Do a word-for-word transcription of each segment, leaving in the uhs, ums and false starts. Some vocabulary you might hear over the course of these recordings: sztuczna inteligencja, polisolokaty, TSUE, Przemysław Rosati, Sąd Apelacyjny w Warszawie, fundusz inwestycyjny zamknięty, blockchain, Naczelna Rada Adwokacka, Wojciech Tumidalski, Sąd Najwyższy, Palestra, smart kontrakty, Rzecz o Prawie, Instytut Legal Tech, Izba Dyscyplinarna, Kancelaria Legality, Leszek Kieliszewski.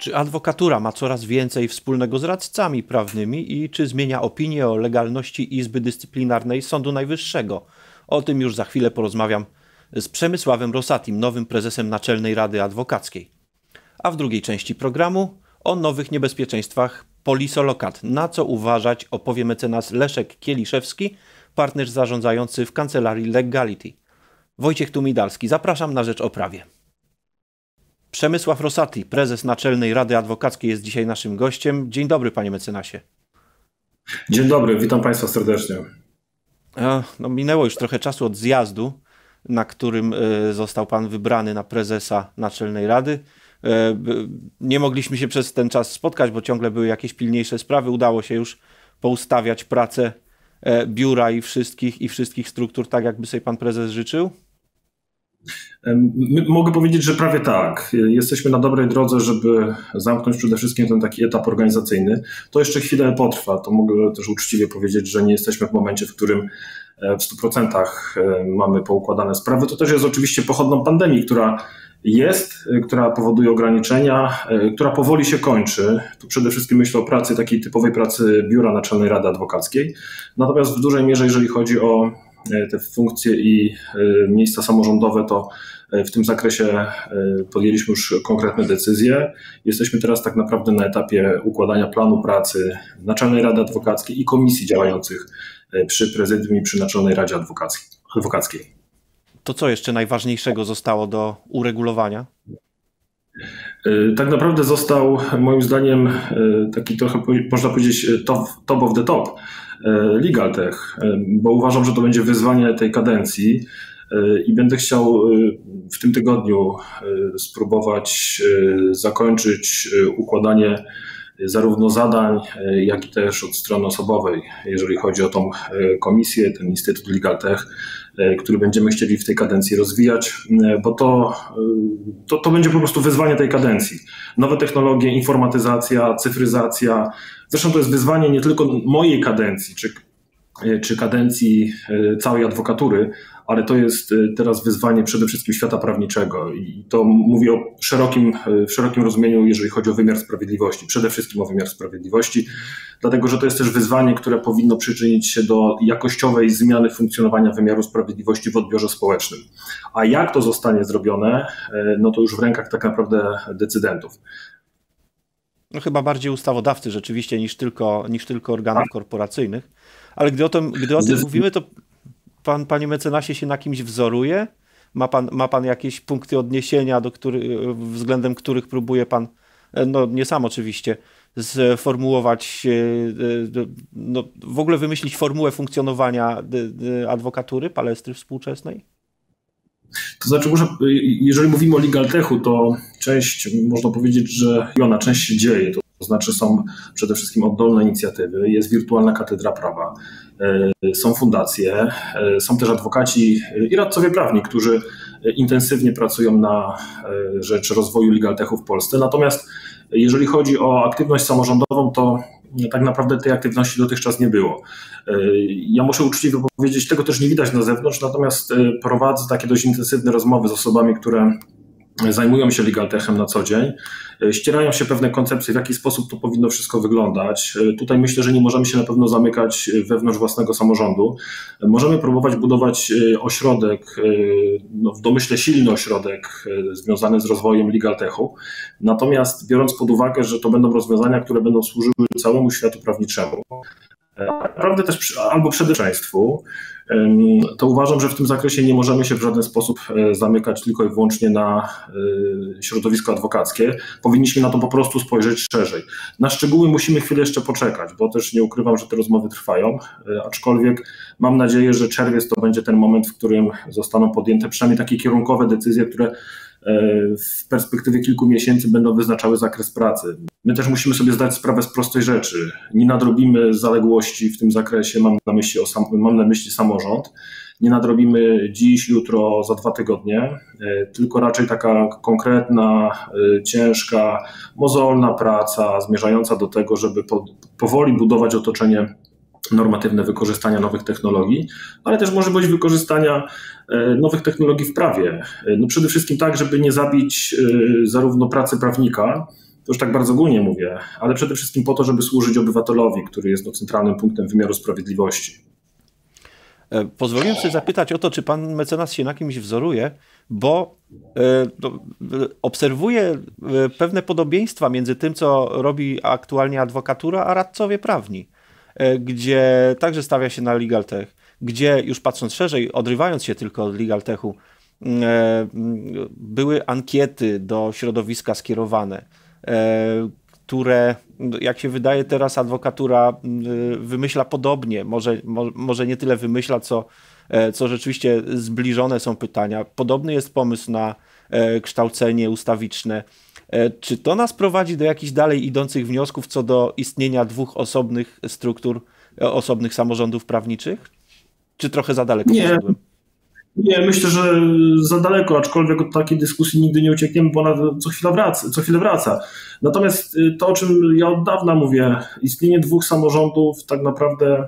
Czy adwokatura ma coraz więcej wspólnego z radcami prawnymi i czy zmienia opinię o legalności Izby Dyscyplinarnej Sądu Najwyższego? O tym już za chwilę porozmawiam z Przemysławem Rosatim, nowym prezesem Naczelnej Rady Adwokackiej. A w drugiej części programu o nowych niebezpieczeństwach polisolokat. Na co uważać opowie mecenas Leszek Kieliszewski, partner zarządzający w Kancelarii Legality. Wojciech Tumidalski, zapraszam na Rzecz o Prawie. Przemysław Rosati, prezes Naczelnej Rady Adwokackiej, jest dzisiaj naszym gościem. Dzień dobry, panie mecenasie. Dzień dobry, witam państwa serdecznie. No, minęło już trochę czasu od zjazdu, na którym został pan wybrany na prezesa Naczelnej Rady. Nie mogliśmy się przez ten czas spotkać, bo ciągle były jakieś pilniejsze sprawy. Udało się już poustawiać pracę biura i wszystkich, i wszystkich struktur tak, jakby sobie pan prezes życzył? Mogę powiedzieć, że prawie tak. Jesteśmy na dobrej drodze, żeby zamknąć przede wszystkim ten taki etap organizacyjny. To jeszcze chwilę potrwa. To mogę też uczciwie powiedzieć, że nie jesteśmy w momencie, w którym w stu procentach mamy poukładane sprawy. To też jest oczywiście pochodną pandemii, która jest, która powoduje ograniczenia, która powoli się kończy. Tu przede wszystkim myślę o pracy, takiej typowej pracy biura Naczelnej Rady Adwokackiej. Natomiast w dużej mierze, jeżeli chodzi o te funkcje i miejsca samorządowe, to w tym zakresie podjęliśmy już konkretne decyzje. Jesteśmy teraz tak naprawdę na etapie układania planu pracy Naczelnej Rady Adwokackiej i komisji działających przy prezydium i przy Naczelnej Radzie Adwokackiej. To co jeszcze najważniejszego zostało do uregulowania? Tak naprawdę został, moim zdaniem, taki trochę, można powiedzieć, top, top of the top Legal Tech, bo uważam, że to będzie wyzwanie tej kadencji i będę chciał w tym tygodniu spróbować zakończyć układanie zarówno zadań, jak i też od strony osobowej, jeżeli chodzi o tą komisję, ten Instytut Legal Tech, który będziemy chcieli w tej kadencji rozwijać, bo to, to, to będzie po prostu wyzwanie tej kadencji. Nowe technologie, informatyzacja, cyfryzacja. Zresztą to jest wyzwanie nie tylko mojej kadencji, czy, czy kadencji całej adwokatury, ale to jest teraz wyzwanie przede wszystkim świata prawniczego i to mówię o szerokim, w szerokim rozumieniu, jeżeli chodzi o wymiar sprawiedliwości, przede wszystkim o wymiar sprawiedliwości, dlatego że to jest też wyzwanie, które powinno przyczynić się do jakościowej zmiany funkcjonowania wymiaru sprawiedliwości w odbiorze społecznym. A jak to zostanie zrobione, no to już w rękach tak naprawdę decydentów. No chyba bardziej ustawodawcy rzeczywiście niż tylko, niż tylko organów A. korporacyjnych, ale gdy o tym, gdy o tym Zez... mówimy, to pan, panie mecenasie, się na kimś wzoruje? Ma pan, ma pan jakieś punkty odniesienia, do który, względem których próbuje pan, no nie sam oczywiście, sformułować, no, w ogóle wymyślić formułę funkcjonowania adwokatury, palestry współczesnej? To znaczy, może, jeżeli mówimy o Legal Techu, to część, można powiedzieć, że ona część się dzieje. To znaczy są przede wszystkim oddolne inicjatywy, jest wirtualna katedra prawa, są fundacje, są też adwokaci i radcowie prawni, którzy intensywnie pracują na rzecz rozwoju Legal Techu w Polsce. Natomiast jeżeli chodzi o aktywność samorządową, to tak naprawdę tej aktywności dotychczas nie było. Ja muszę uczciwie powiedzieć, tego też nie widać na zewnątrz, natomiast prowadzę takie dość intensywne rozmowy z osobami, które zajmują się Legal Techem na co dzień, ścierają się pewne koncepcje, w jaki sposób to powinno wszystko wyglądać. Tutaj myślę, że nie możemy się na pewno zamykać wewnątrz własnego samorządu. Możemy próbować budować ośrodek, no w domyśle silny ośrodek związany z rozwojem Legal Techu, natomiast biorąc pod uwagę, że to będą rozwiązania, które będą służyły całemu światu prawniczemu, naprawdę też albo przede wszystkim, to uważam, że w tym zakresie nie możemy się w żaden sposób zamykać tylko i wyłącznie na środowisko adwokackie. Powinniśmy na to po prostu spojrzeć szerzej. Na szczegóły musimy chwilę jeszcze poczekać, bo też nie ukrywam, że te rozmowy trwają, aczkolwiek mam nadzieję, że czerwiec to będzie ten moment, w którym zostaną podjęte przynajmniej takie kierunkowe decyzje, które w perspektywie kilku miesięcy będą wyznaczały zakres pracy. My też musimy sobie zdać sprawę z prostej rzeczy. Nie nadrobimy zaległości w tym zakresie, mam na myśli, o sam, mam na myśli samorząd. Nie nadrobimy dziś, jutro, za dwa tygodnie, tylko raczej taka konkretna, ciężka, mozolna praca zmierzająca do tego, żeby po, powoli budować otoczenie normatywne wykorzystania nowych technologii, ale też możliwość wykorzystania nowych technologii w prawie. No przede wszystkim tak, żeby nie zabić zarówno pracy prawnika, to już tak bardzo ogólnie mówię, ale przede wszystkim po to, żeby służyć obywatelowi, który jest no, centralnym punktem wymiaru sprawiedliwości. Pozwoliłem sobie zapytać o to, czy pan mecenas się na kimś wzoruje, bo obserwuję pewne podobieństwa między tym, co robi aktualnie adwokatura, a radcowie prawni, gdzie także stawia się na legal tech, gdzie już patrząc szerzej, odrywając się tylko od legal techu, były ankiety do środowiska skierowane, które, jak się wydaje, teraz adwokatura wymyśla podobnie, może, może nie tyle wymyśla, co, co rzeczywiście zbliżone są pytania. Podobny jest pomysł na kształcenie ustawiczne. Czy to nas prowadzi do jakichś dalej idących wniosków co do istnienia dwóch osobnych struktur, osobnych samorządów prawniczych? Czy trochę za daleko poszedłem? Nie, myślę, że za daleko, aczkolwiek od takiej dyskusji nigdy nie uciekniemy, bo ona co chwilę wraca, co chwilę wraca. Natomiast to, o czym ja od dawna mówię, istnienie dwóch samorządów tak naprawdę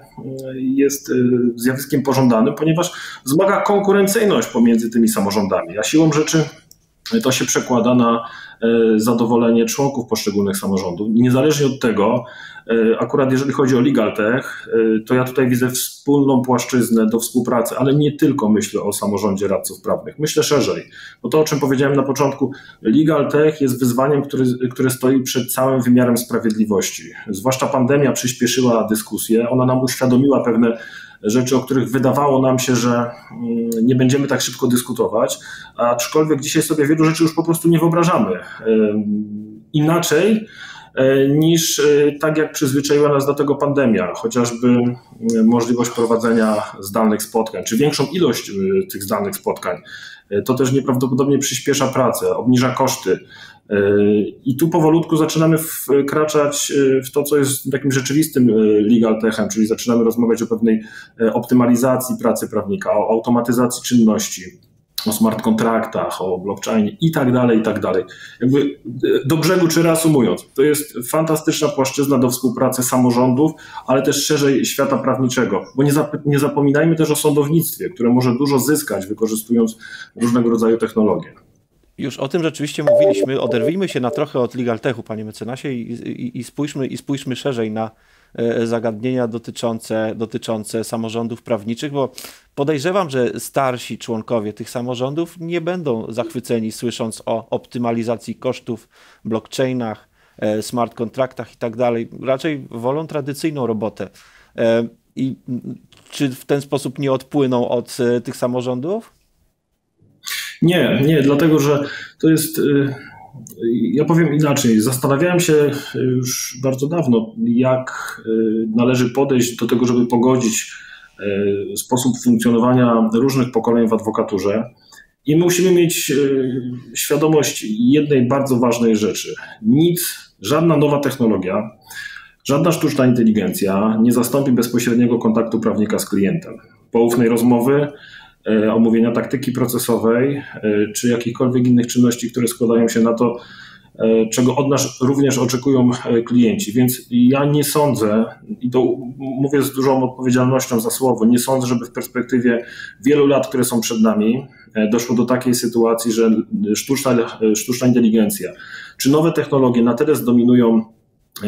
jest zjawiskiem pożądanym, ponieważ wzmaga konkurencyjność pomiędzy tymi samorządami, a siłą rzeczy to się przekłada na zadowolenie członków poszczególnych samorządów. Niezależnie od tego, akurat jeżeli chodzi o Legal Tech, to ja tutaj widzę wspólną płaszczyznę do współpracy, ale nie tylko myślę o samorządzie radców prawnych, myślę szerzej. Bo to, o czym powiedziałem na początku, Legal Tech jest wyzwaniem, który, które stoi przed całym wymiarem sprawiedliwości. Zwłaszcza pandemia przyspieszyła dyskusję, ona nam uświadomiła pewne rzeczy, o których wydawało nam się, że nie będziemy tak szybko dyskutować, aczkolwiek dzisiaj sobie wielu rzeczy już po prostu nie wyobrażamy. Inaczej niż tak, jak przyzwyczaiła nas do tego pandemia, chociażby możliwość prowadzenia zdalnych spotkań, czy większą ilość tych zdalnych spotkań. To też nieprawdopodobnie przyspiesza pracę, obniża koszty. I tu powolutku zaczynamy wkraczać w to, co jest takim rzeczywistym legal techem, czyli zaczynamy rozmawiać o pewnej optymalizacji pracy prawnika, o automatyzacji czynności, o smart kontraktach, o blockchainie i tak dalej, i tak dalej. Jakby do brzegu, czy reasumując, to jest fantastyczna płaszczyzna do współpracy samorządów, ale też szerzej świata prawniczego, bo nie, zap nie zapominajmy też o sądownictwie, które może dużo zyskać, wykorzystując różnego rodzaju technologie. Już o tym rzeczywiście mówiliśmy. Oderwijmy się na trochę od legal techu, panie mecenasie, i, i, i, spójrzmy, i spójrzmy szerzej na zagadnienia dotyczące, dotyczące samorządów prawniczych, bo podejrzewam, że starsi członkowie tych samorządów nie będą zachwyceni, słysząc o optymalizacji kosztów, blockchainach, smart kontraktach i tak dalej. Raczej wolą tradycyjną robotę. I czy w ten sposób nie odpłyną od tych samorządów? Nie, nie, dlatego że to jest... Ja powiem inaczej. Zastanawiałem się już bardzo dawno, jak należy podejść do tego, żeby pogodzić sposób funkcjonowania różnych pokoleń w adwokaturze. I musimy mieć świadomość jednej bardzo ważnej rzeczy. Nic, żadna nowa technologia, żadna sztuczna inteligencja nie zastąpi bezpośredniego kontaktu prawnika z klientem, poufnej rozmowy, omówienia taktyki procesowej czy jakichkolwiek innych czynności, które składają się na to, czego od nas również oczekują klienci. Więc ja nie sądzę, i to mówię z dużą odpowiedzialnością za słowo, nie sądzę, żeby w perspektywie wielu lat, które są przed nami, doszło do takiej sytuacji, że sztuczna, sztuczna inteligencja czy nowe technologie na tyle zdominują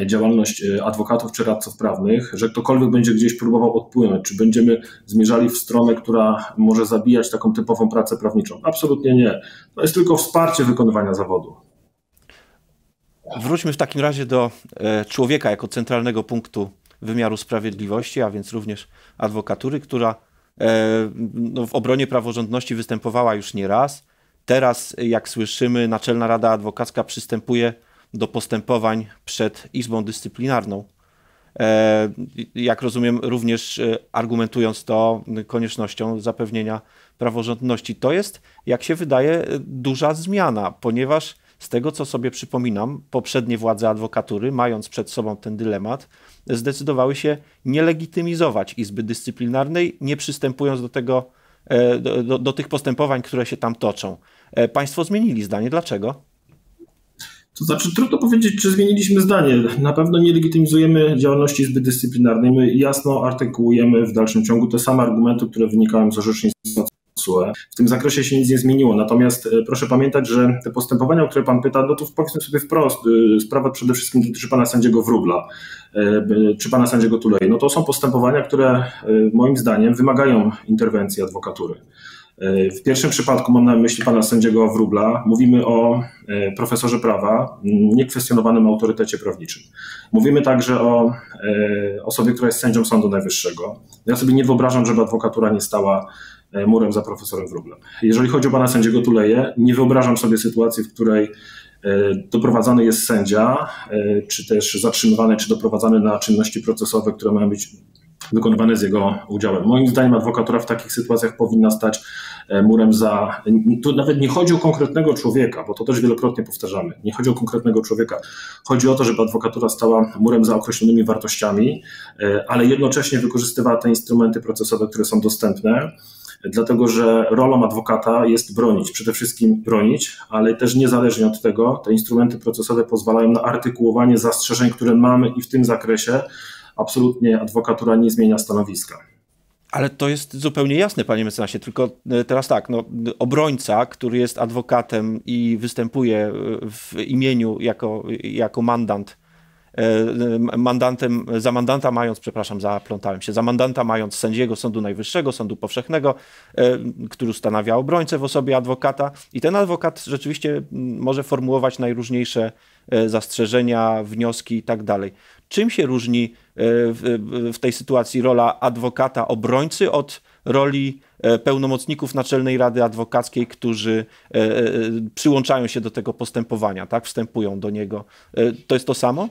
działalność adwokatów czy radców prawnych, że ktokolwiek będzie gdzieś próbował odpłynąć, czy będziemy zmierzali w stronę, która może zabijać taką typową pracę prawniczą. Absolutnie nie. To jest tylko wsparcie wykonywania zawodu. Wróćmy w takim razie do człowieka jako centralnego punktu wymiaru sprawiedliwości, a więc również adwokatury, która w obronie praworządności występowała już nie raz. Teraz, jak słyszymy, Naczelna Rada Adwokacka przystępuje do postępowań przed Izbą Dyscyplinarną. Jak rozumiem, również argumentując to koniecznością zapewnienia praworządności. To jest, jak się wydaje, duża zmiana, ponieważ z tego, co sobie przypominam, poprzednie władze adwokatury, mając przed sobą ten dylemat, zdecydowały się nie legitymizować Izby Dyscyplinarnej, nie przystępując do tego, do, do, do tych postępowań, które się tam toczą. Państwo zmienili zdanie. Dlaczego? To znaczy trudno powiedzieć, czy zmieniliśmy zdanie. Na pewno nie legitymizujemy działalności Izby Dyscyplinarnej. My jasno artykułujemy w dalszym ciągu te same argumenty, które wynikają z orzecznictwa TSUE. W tym zakresie się nic nie zmieniło. Natomiast proszę pamiętać, że te postępowania, o które pan pyta, no to powiedzmy sobie wprost, sprawa przede wszystkim dotyczy pana sędziego Wróbla czy pana sędziego Tulei. No to są postępowania, które moim zdaniem wymagają interwencji adwokatury. W pierwszym przypadku, mam na myśli pana sędziego Wróbla, mówimy o profesorze prawa, niekwestionowanym autorytecie prawniczym. Mówimy także o osobie, która jest sędzią Sądu Najwyższego. Ja sobie nie wyobrażam, żeby adwokatura nie stała murem za profesorem Wróblem. Jeżeli chodzi o pana sędziego Tuleję, nie wyobrażam sobie sytuacji, w której doprowadzany jest sędzia, czy też zatrzymywany, czy doprowadzany na czynności procesowe, które mają być wykonywane z jego udziałem. Moim zdaniem adwokatura w takich sytuacjach powinna stać murem za... Tu nawet nie chodzi o konkretnego człowieka, bo to też wielokrotnie powtarzamy. Nie chodzi o konkretnego człowieka. Chodzi o to, żeby adwokatura stała murem za określonymi wartościami, ale jednocześnie wykorzystywała te instrumenty procesowe, które są dostępne, dlatego że rolą adwokata jest bronić, przede wszystkim bronić, ale też niezależnie od tego te instrumenty procesowe pozwalają na artykułowanie zastrzeżeń, które mamy i w tym zakresie absolutnie adwokatura nie zmienia stanowiska. Ale to jest zupełnie jasne, panie mecenasie, tylko teraz tak, no, obrońca, który jest adwokatem i występuje w imieniu jako, jako mandant, mandantem, za mandanta mając, przepraszam, zaplątałem się, za mandanta mając sędziego Sądu Najwyższego, Sądu Powszechnego, który ustanawia obrońcę w osobie adwokata i ten adwokat rzeczywiście może formułować najróżniejsze zastrzeżenia, wnioski i tak dalej. Czym się różni w tej sytuacji rola adwokata obrońcy od roli pełnomocników Naczelnej Rady Adwokackiej, którzy przyłączają się do tego postępowania, tak? Wstępują do niego. To jest to samo?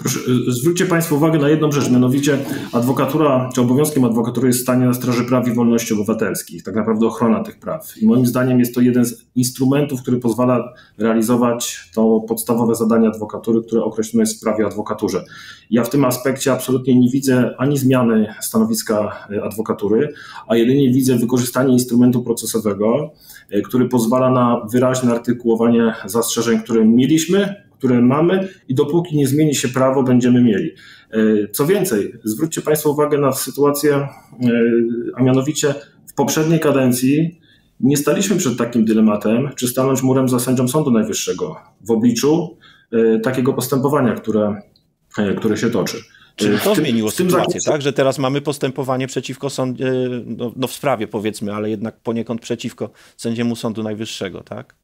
Proszę, zwróćcie państwo uwagę na jedną rzecz, mianowicie adwokatura, czy obowiązkiem adwokatury jest stanie na straży praw i wolności obywatelskich, tak naprawdę ochrona tych praw. I moim zdaniem jest to jeden z instrumentów, który pozwala realizować to podstawowe zadanie adwokatury, które określone jest w prawie o adwokaturze. Ja w tym aspekcie absolutnie nie widzę ani zmiany stanowiska adwokatury, a jedynie widzę wykorzystanie instrumentu procesowego, który pozwala na wyraźne artykułowanie zastrzeżeń, które mieliśmy, które mamy i dopóki nie zmieni się prawo, będziemy mieli. Co więcej, zwróćcie państwo uwagę na sytuację, a mianowicie w poprzedniej kadencji nie staliśmy przed takim dylematem, czy stanąć murem za sędzią Sądu Najwyższego w obliczu takiego postępowania, które, które się toczy. Czyli to zmieniło sytuację, tak? Że teraz mamy postępowanie przeciwko sąd, no, no w sprawie powiedzmy, ale jednak poniekąd przeciwko sędziemu Sądu Najwyższego, tak?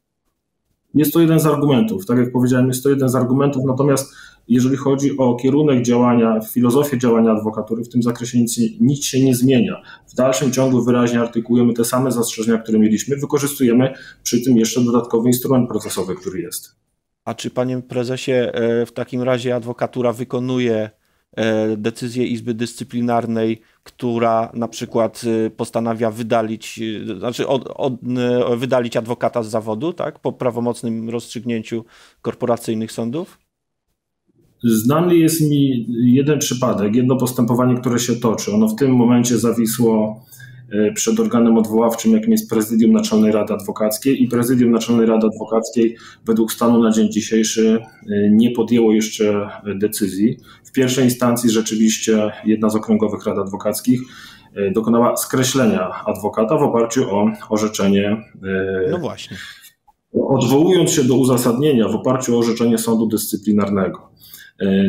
Jest to jeden z argumentów, tak jak powiedziałem, jest to jeden z argumentów, natomiast jeżeli chodzi o kierunek działania, filozofię działania adwokatury, w tym zakresie nic, nic się nie zmienia. W dalszym ciągu wyraźnie artykułujemy te same zastrzeżenia, które mieliśmy, wykorzystujemy przy tym jeszcze dodatkowy instrument procesowy, który jest. A czy, panie prezesie, w takim razie adwokatura wykonuje decyzję Izby Dyscyplinarnej, która na przykład postanawia wydalić, znaczy od, od, wydalić adwokata z zawodu, tak, po prawomocnym rozstrzygnięciu korporacyjnych sądów? Znany jest mi jeden przypadek, jedno postępowanie, które się toczy. Ono w tym momencie zawisło przed organem odwoławczym, jakim jest Prezydium Naczelnej Rady Adwokackiej i Prezydium Naczelnej Rady Adwokackiej według stanu na dzień dzisiejszy nie podjęło jeszcze decyzji. W pierwszej instancji rzeczywiście jedna z okręgowych rad adwokackich dokonała skreślenia adwokata w oparciu o orzeczenie. No właśnie. Odwołując się do uzasadnienia w oparciu o orzeczenie sądu dyscyplinarnego.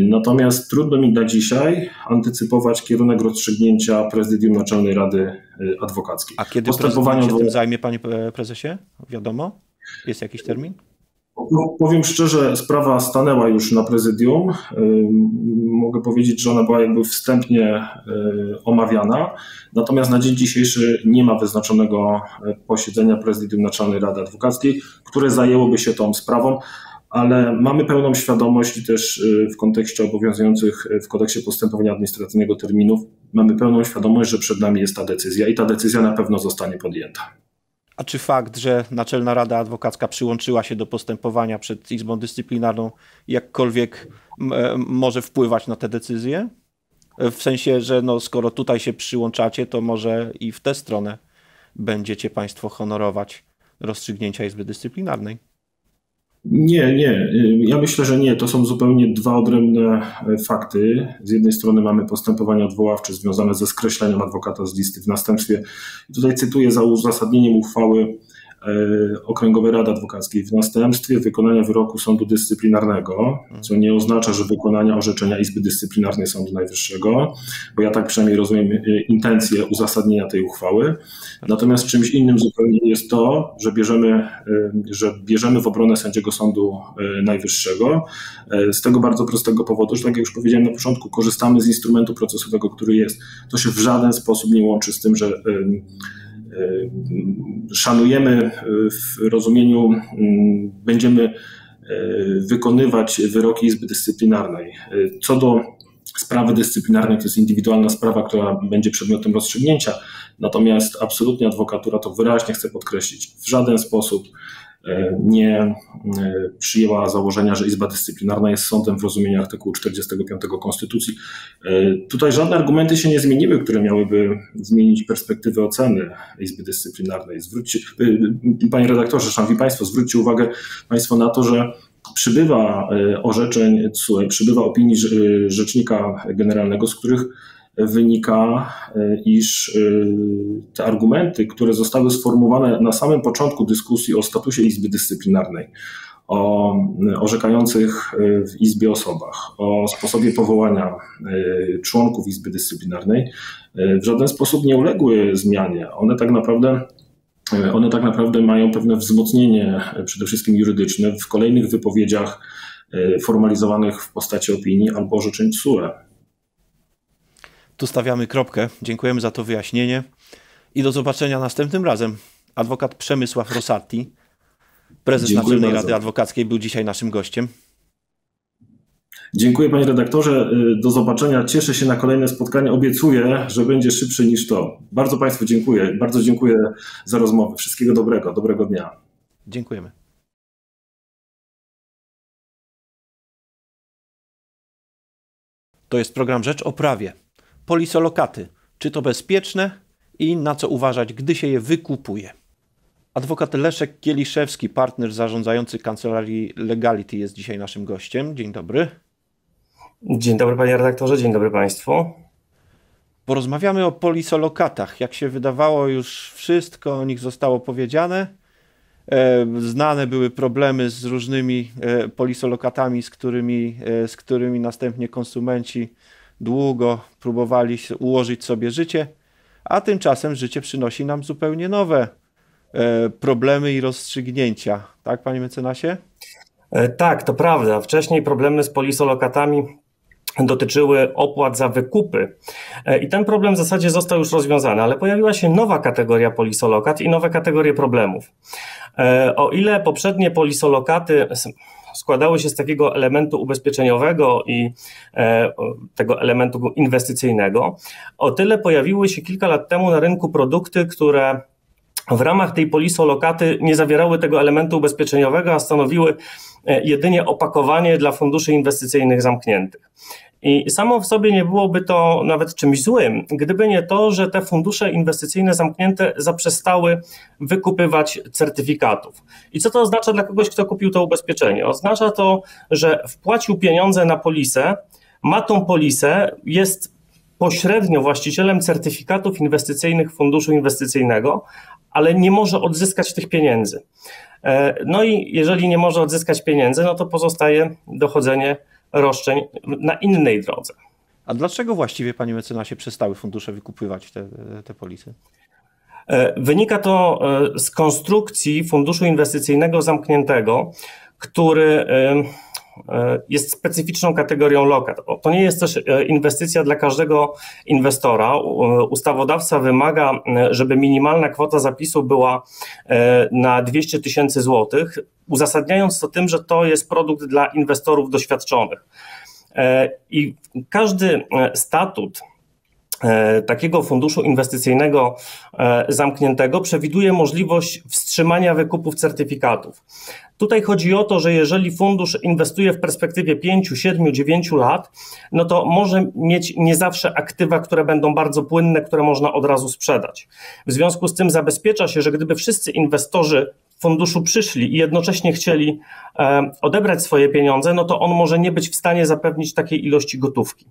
Natomiast trudno mi na dzisiaj antycypować kierunek rozstrzygnięcia Prezydium Naczelnej Rady Adwokackiej. A kiedy postępowanie się tym zajmie, panie prezesie? Wiadomo? Jest jakiś termin? No, powiem szczerze, sprawa stanęła już na prezydium. Mogę powiedzieć, że ona była jakby wstępnie omawiana, natomiast na dzień dzisiejszy nie ma wyznaczonego posiedzenia Prezydium Naczelnej Rady Adwokackiej, które zajęłoby się tą sprawą. Ale mamy pełną świadomość i też w kontekście obowiązujących w kodeksie postępowania administracyjnego terminów mamy pełną świadomość, że przed nami jest ta decyzja i ta decyzja na pewno zostanie podjęta. A czy fakt, że Naczelna Rada Adwokacka przyłączyła się do postępowania przed Izbą Dyscyplinarną jakkolwiek może wpływać na te decyzje? W sensie, że no, skoro tutaj się przyłączacie, to może i w tę stronę będziecie państwo honorować rozstrzygnięcia Izby Dyscyplinarnej. Nie, nie. Ja myślę, że nie. To są zupełnie dwa odrębne fakty. Z jednej strony mamy postępowanie odwoławcze związane ze skreśleniem adwokata z listy w następstwie. Tutaj cytuję za uzasadnieniem uchwały Okręgowej Rady Adwokackiej w następstwie wykonania wyroku sądu dyscyplinarnego, co nie oznacza, że wykonania orzeczenia Izby Dyscyplinarnej Sądu Najwyższego, bo ja tak przynajmniej rozumiem intencję uzasadnienia tej uchwały. Natomiast czymś innym zupełnie jest to, że bierzemy, że bierzemy w obronę sędziego Sądu Najwyższego z tego bardzo prostego powodu, że tak jak już powiedziałem na początku, korzystamy z instrumentu procesowego, który jest. To się w żaden sposób nie łączy z tym, że szanujemy w rozumieniu, będziemy wykonywać wyroki Izby Dyscyplinarnej. Co do sprawy dyscyplinarnej, to jest indywidualna sprawa, która będzie przedmiotem rozstrzygnięcia, natomiast absolutnie adwokatura, to wyraźnie chcę podkreślić, w żaden sposób nie przyjęła założenia, że Izba Dyscyplinarna jest sądem w rozumieniu artykułu czterdziestego piątego Konstytucji. Tutaj żadne argumenty się nie zmieniły, które miałyby zmienić perspektywę oceny Izby Dyscyplinarnej. Zwróćcie, panie redaktorze, szanowni państwo, zwróćcie uwagę państwo na to, że przybywa orzeczeń T S U E, przybywa opinii rzecznika generalnego, z których wynika, iż te argumenty, które zostały sformułowane na samym początku dyskusji o statusie Izby Dyscyplinarnej, o orzekających w Izbie osobach, o sposobie powołania członków Izby Dyscyplinarnej, w żaden sposób nie uległy zmianie. One tak naprawdę one tak naprawdę mają pewne wzmocnienie, przede wszystkim jurydyczne, w kolejnych wypowiedziach formalizowanych w postaci opinii albo orzeczeń T S U E. Tu stawiamy kropkę. Dziękujemy za to wyjaśnienie i do zobaczenia następnym razem. Adwokat Przemysław Rosati, prezes Naczelnej Rady Adwokackiej, był dzisiaj naszym gościem. Dziękuję, panie redaktorze. Do zobaczenia. Cieszę się na kolejne spotkanie. Obiecuję, że będzie szybsze niż to. Bardzo państwu dziękuję. Bardzo dziękuję za rozmowę. Wszystkiego dobrego. Dobrego dnia. Dziękujemy. To jest program Rzecz o Prawie. Polisolokaty. Czy to bezpieczne i na co uważać, gdy się je wykupuje? Adwokat Leszek Kieliszewski, partner zarządzający Kancelarii Legality, jest dzisiaj naszym gościem. Dzień dobry. Dzień dobry, panie redaktorze. Dzień dobry państwu. Porozmawiamy o polisolokatach. Jak się wydawało, już wszystko o nich zostało powiedziane. Znane były problemy z różnymi polisolokatami, z którymi, z którymi następnie konsumenci długo próbowali ułożyć sobie życie, a tymczasem życie przynosi nam zupełnie nowe problemy i rozstrzygnięcia. Tak, panie mecenasie? Tak, to prawda. Wcześniej problemy z polisolokatami dotyczyły opłat za wykupy i ten problem w zasadzie został już rozwiązany, ale pojawiła się nowa kategoria polisolokat i nowe kategorie problemów. O ile poprzednie polisolokaty składały się z takiego elementu ubezpieczeniowego i tego elementu inwestycyjnego, o tyle pojawiły się kilka lat temu na rynku produkty, które w ramach tej polisolokaty nie zawierały tego elementu ubezpieczeniowego, a stanowiły jedynie opakowanie dla funduszy inwestycyjnych zamkniętych. I samo w sobie nie byłoby to nawet czymś złym, gdyby nie to, że te fundusze inwestycyjne zamknięte zaprzestały wykupywać certyfikatów. I co to oznacza dla kogoś, kto kupił to ubezpieczenie? Oznacza to, że wpłacił pieniądze na polisę, ma tą polisę, jest pośrednio właścicielem certyfikatów inwestycyjnych funduszu inwestycyjnego, ale nie może odzyskać tych pieniędzy. No i jeżeli nie może odzyskać pieniędzy, no to pozostaje dochodzenie roszczeń na innej drodze. A dlaczego właściwie, panie mecenasie, przestały fundusze wykupywać te, te polisy? Wynika to z konstrukcji funduszu inwestycyjnego zamkniętego, który jest specyficzną kategorią lokat. To nie jest też inwestycja dla każdego inwestora. Ustawodawca wymaga, żeby minimalna kwota zapisu była na dwieście tysięcy złotych, uzasadniając to tym, że to jest produkt dla inwestorów doświadczonych. I każdy statut takiego funduszu inwestycyjnego zamkniętego przewiduje możliwość wstrzymania wykupów certyfikatów. Tutaj chodzi o to, że jeżeli fundusz inwestuje w perspektywie pięciu, siedmiu, dziewięciu lat, no to może mieć nie zawsze aktywa, które będą bardzo płynne, które można od razu sprzedać. W związku z tym zabezpiecza się, że gdyby wszyscy inwestorzy funduszu przyszli i jednocześnie chcieli odebrać swoje pieniądze, no to on może nie być w stanie zapewnić takiej ilości gotówki.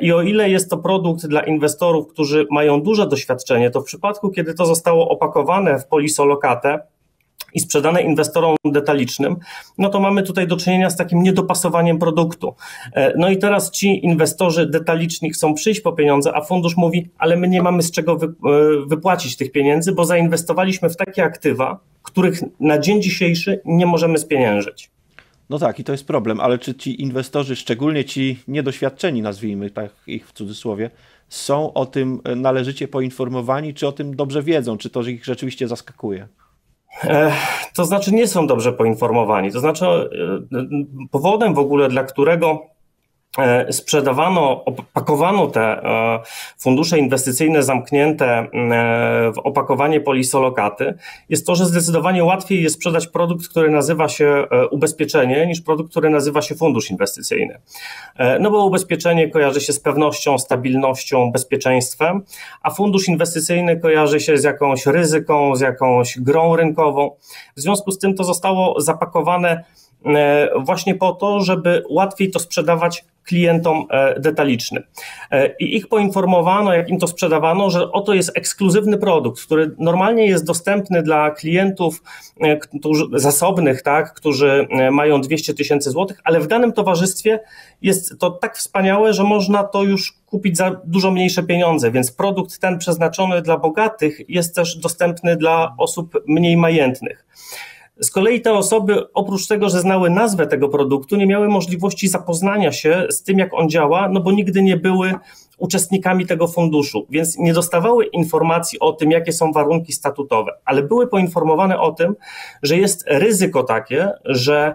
I o ile jest to produkt dla inwestorów, którzy mają duże doświadczenie, to w przypadku, kiedy to zostało opakowane w polisolokatę i sprzedane inwestorom detalicznym, no to mamy tutaj do czynienia z takim niedopasowaniem produktu. No i teraz ci inwestorzy detaliczni chcą przyjść po pieniądze, a fundusz mówi, ale my nie mamy z czego wypłacić tych pieniędzy, bo zainwestowaliśmy w takie aktywa, których na dzień dzisiejszy nie możemy spieniężyć. No tak, i to jest problem, ale czy ci inwestorzy, szczególnie ci niedoświadczeni, nazwijmy tak ich w cudzysłowie, są o tym należycie poinformowani, czy o tym dobrze wiedzą, czy to ich rzeczywiście zaskakuje? To znaczy nie są dobrze poinformowani, to znaczy powodem w ogóle, dla którego sprzedawano, opakowano te fundusze inwestycyjne zamknięte w opakowanie polisolokaty, jest to, że zdecydowanie łatwiej jest sprzedać produkt, który nazywa się ubezpieczenie, niż produkt, który nazywa się fundusz inwestycyjny. No bo ubezpieczenie kojarzy się z pewnością, stabilnością, bezpieczeństwem, a fundusz inwestycyjny kojarzy się z jakąś ryzyką, z jakąś grą rynkową. W związku z tym to zostało zapakowane właśnie po to, żeby łatwiej to sprzedawać klientom detalicznym. I ich poinformowano, jak im to sprzedawano, że oto jest ekskluzywny produkt, który normalnie jest dostępny dla klientów którzy, zasobnych, tak, którzy mają dwieście tysięcy złotych, ale w danym towarzystwie jest to tak wspaniałe, że można to już kupić za dużo mniejsze pieniądze, więc produkt ten przeznaczony dla bogatych jest też dostępny dla osób mniej majętnych. Z kolei te osoby, oprócz tego, że znały nazwę tego produktu, nie miały możliwości zapoznania się z tym, jak on działa, no bo nigdy nie były uczestnikami tego funduszu, więc nie dostawały informacji o tym, jakie są warunki statutowe, ale były poinformowane o tym, że jest ryzyko takie, że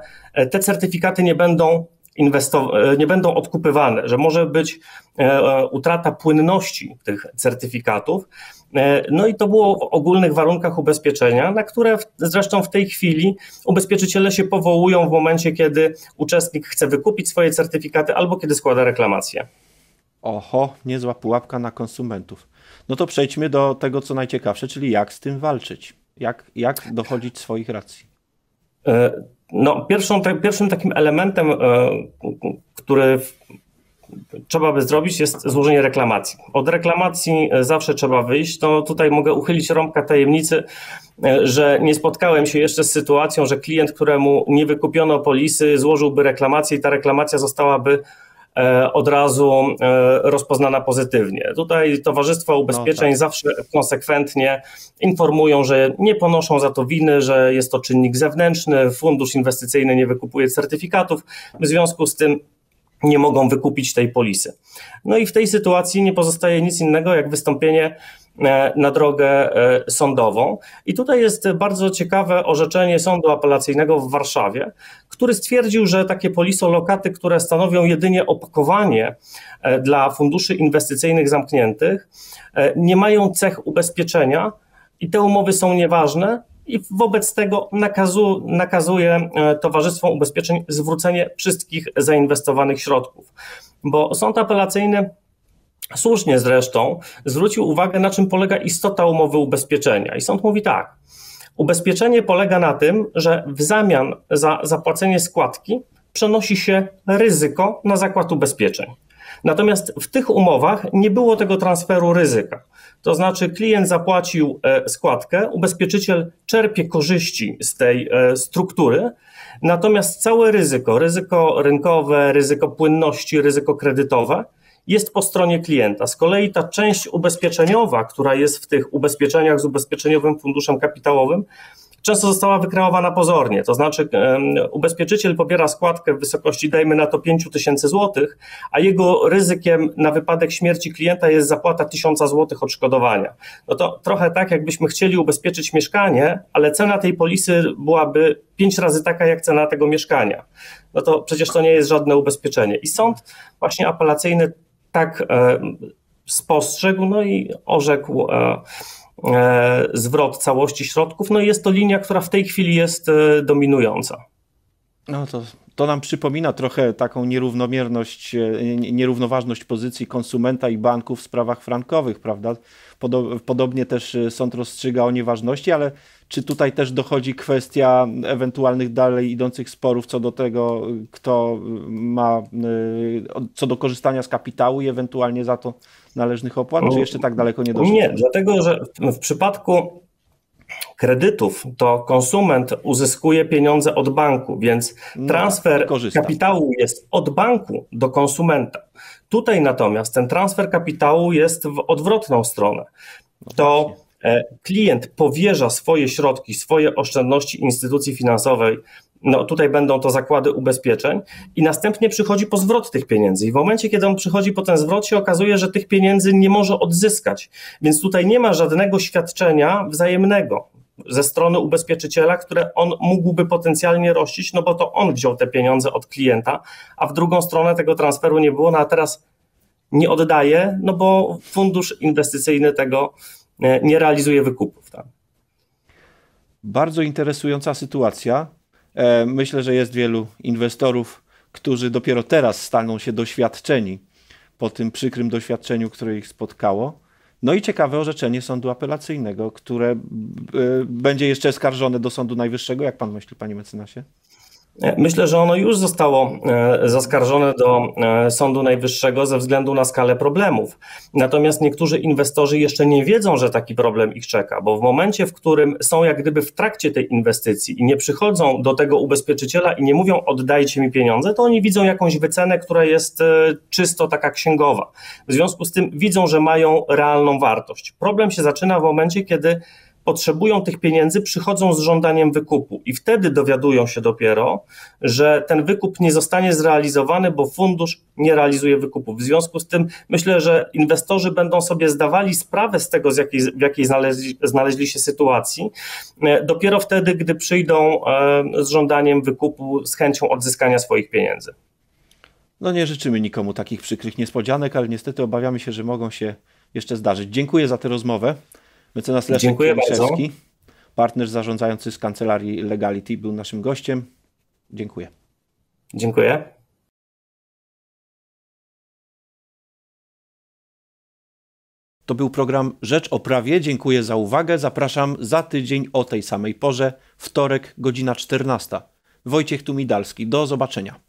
te certyfikaty nie będą inwestow- nie będą odkupywane, że może być utrata płynności tych certyfikatów. No i to było w ogólnych warunkach ubezpieczenia, na które zresztą w tej chwili ubezpieczyciele się powołują w momencie, kiedy uczestnik chce wykupić swoje certyfikaty albo kiedy składa reklamację. Oho, niezła pułapka na konsumentów. No to przejdźmy do tego, co najciekawsze, czyli jak z tym walczyć, jak, jak dochodzić swoich racji. No, pierwszą, pierwszym takim elementem, który trzeba by zrobić, jest złożenie reklamacji. Od reklamacji zawsze trzeba wyjść. No tutaj mogę uchylić rąbka tajemnicy, że nie spotkałem się jeszcze z sytuacją, że klient, któremu nie wykupiono polisy, złożyłby reklamację i ta reklamacja zostałaby od razu rozpoznana pozytywnie. Tutaj towarzystwa ubezpieczeń no, tak. zawsze konsekwentnie informują, że nie ponoszą za to winy, że jest to czynnik zewnętrzny, fundusz inwestycyjny nie wykupuje certyfikatów, w związku z tym nie mogą wykupić tej polisy. No i w tej sytuacji nie pozostaje nic innego jak wystąpienie na drogę sądową. I tutaj jest bardzo ciekawe orzeczenie Sądu Apelacyjnego w Warszawie, który stwierdził, że takie polisolokaty, które stanowią jedynie opakowanie dla funduszy inwestycyjnych zamkniętych, nie mają cech ubezpieczenia i te umowy są nieważne, i wobec tego nakazu, nakazuje towarzystwom ubezpieczeń zwrócenie wszystkich zainwestowanych środków. Bo sąd apelacyjny słusznie zresztą zwrócił uwagę, na czym polega istota umowy ubezpieczenia. I sąd mówi tak, ubezpieczenie polega na tym, że w zamian za zapłacenie składki przenosi się ryzyko na zakład ubezpieczeń. Natomiast w tych umowach nie było tego transferu ryzyka. To znaczy klient zapłacił składkę, ubezpieczyciel czerpie korzyści z tej struktury, natomiast całe ryzyko, ryzyko rynkowe, ryzyko płynności, ryzyko kredytowe jest po stronie klienta. Z kolei ta część ubezpieczeniowa, która jest w tych ubezpieczeniach z ubezpieczeniowym funduszem kapitałowym, często została wykreowana pozornie, to znaczy um, ubezpieczyciel pobiera składkę w wysokości, dajmy na to, pięć tysięcy złotych, a jego ryzykiem na wypadek śmierci klienta jest zapłata tysiąca złotych odszkodowania. No to trochę tak, jakbyśmy chcieli ubezpieczyć mieszkanie, ale cena tej polisy byłaby pięć razy taka, jak cena tego mieszkania. No to przecież to nie jest żadne ubezpieczenie. I sąd właśnie apelacyjny tak e, spostrzegł, no i orzekł e, zwrot całości środków, no i jest to linia, która w tej chwili jest dominująca. No to To nam przypomina trochę taką nierównomierność, nierównoważność pozycji konsumenta i banków w sprawach frankowych, prawda? Podobnie też sąd rozstrzyga o nieważności, ale czy tutaj też dochodzi kwestia ewentualnych dalej idących sporów co do tego, kto ma, co do korzystania z kapitału i ewentualnie za to należnych opłat, czy jeszcze tak daleko nie doszło? Nie, dlatego że w przypadku kredytów to konsument uzyskuje pieniądze od banku, więc transfer no, kapitału jest od banku do konsumenta. Tutaj natomiast ten transfer kapitału jest w odwrotną stronę. To klient powierza swoje środki, swoje oszczędności instytucji finansowej, no tutaj będą to zakłady ubezpieczeń i następnie przychodzi po zwrot tych pieniędzy i w momencie, kiedy on przychodzi po ten zwrot, się okazuje, że tych pieniędzy nie może odzyskać, więc tutaj nie ma żadnego świadczenia wzajemnego ze strony ubezpieczyciela, które on mógłby potencjalnie rościć, no bo to on wziął te pieniądze od klienta, a w drugą stronę tego transferu nie było, no a teraz nie oddaje, no bo fundusz inwestycyjny tego nie realizuje wykupów. Tak? Bardzo interesująca sytuacja. Myślę, że jest wielu inwestorów, którzy dopiero teraz staną się doświadczeni po tym przykrym doświadczeniu, które ich spotkało. No i ciekawe orzeczenie Sądu Apelacyjnego, które będzie jeszcze skarżone do Sądu Najwyższego. Jak pan myśli, panie mecenasie? Myślę, że ono już zostało zaskarżone do Sądu Najwyższego ze względu na skalę problemów. Natomiast niektórzy inwestorzy jeszcze nie wiedzą, że taki problem ich czeka, bo w momencie, w którym są jak gdyby w trakcie tej inwestycji i nie przychodzą do tego ubezpieczyciela i nie mówią oddajcie mi pieniądze, to oni widzą jakąś wycenę, która jest czysto taka księgowa. W związku z tym widzą, że mają realną wartość. Problem się zaczyna w momencie, kiedy potrzebują tych pieniędzy, przychodzą z żądaniem wykupu i wtedy dowiadują się dopiero, że ten wykup nie zostanie zrealizowany, bo fundusz nie realizuje wykupu. W związku z tym myślę, że inwestorzy będą sobie zdawali sprawę z tego, z jakiej, w jakiej znaleźli, znaleźli się sytuacji, dopiero wtedy, gdy przyjdą z żądaniem wykupu z chęcią odzyskania swoich pieniędzy. No nie życzymy nikomu takich przykrych niespodzianek, ale niestety obawiamy się, że mogą się jeszcze zdarzyć. Dziękuję za tę rozmowę. Mecenas Leszek Kieliszewski, partner zarządzający z Kancelarii Legality, był naszym gościem. Dziękuję. Dziękuję. To był program Rzecz o Prawie. Dziękuję za uwagę. Zapraszam za tydzień o tej samej porze, wtorek, godzina czternasta. Wojciech Tumidalski. Do zobaczenia.